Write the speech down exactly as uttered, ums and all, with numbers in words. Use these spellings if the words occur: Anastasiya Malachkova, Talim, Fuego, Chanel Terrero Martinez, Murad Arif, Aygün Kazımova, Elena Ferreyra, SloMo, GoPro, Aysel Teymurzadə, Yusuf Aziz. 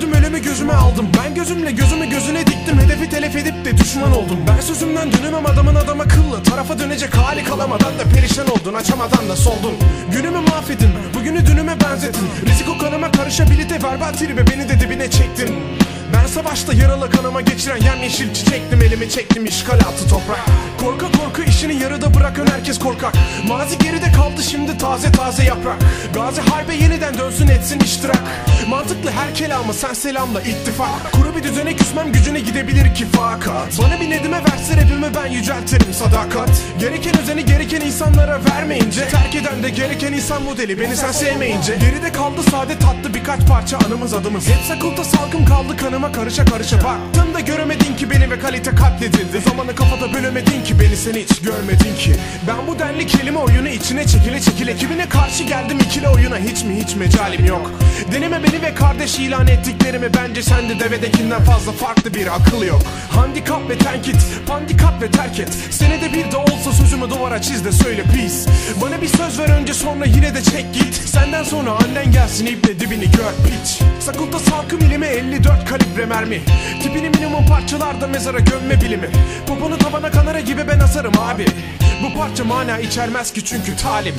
gördüm, ölümü gözüme aldım. Ben gözümle gözümü gözüne diktim, hedefi telef edip de düşman oldum. Ben sözümden dönemem, adamın adama kıllı. Tarafa dönecek hali kalamadan da perişan oldun, açamadan da soldun. Günümü mahvedin, bugünü dünüme benzetin. Risiko kanıma karışabilite, verbal tribe beni de dibine çektin. Ben savaşta yaralı kanıma geçiren yemyeşil çiçektim. Elimi çektim, işgal altı toprak. Korka korka işini yarıda bırakan herkes korkak. Mazi geride kaldı, şimdi taze taze yaprak. Gazi harbe yeniden dönsün, etsin iştirak. Mantıklı her kelamı sen selamla ittifak. Kuru bir düzene küsmem, gücüne gidebilir ki fakat bana bir nedime verse rapimi, ben yüceltirim sadakat. Gereken özeni gereken insanlara vermeyince, terk eden de gereken insan modeli beni sen sevmeyince. Geride kaldı sade tatlı birkaç parça anımız adımız. Hep sakılta salkım kaldı kanıma karışa karışa baktın da göremedin ki beni, ve kalite katledildi. Zamanı kafada bölemedin ki beni, seni hiç görmedin ki. Ben bu denli kelime oyunu içine çekile çekile ekibine karşı geldim ikili oyuna. Hiç mi hiç mecalim yok? Deneme beni ve kardeş ilan ettiklerimi. Bence sende devedekinden fazla farklı bir akıl yok. Handikap ve tenkit, pandikap ve terk et. Senede bir de olsa sözümü duvara çiz de söyle pis. Bana bir söz ver önce, sonra yine de çek git. Senden sonra annen gelsin, iple dibini gör piç. Sakılta salkım ilimi, elli dört kalip mermi. Tipini minimum parçalarda mezara gömme bilimi. Poponu tavana kanara gibi ben asarım abi. Bu parça mana içermez ki çünkü talim.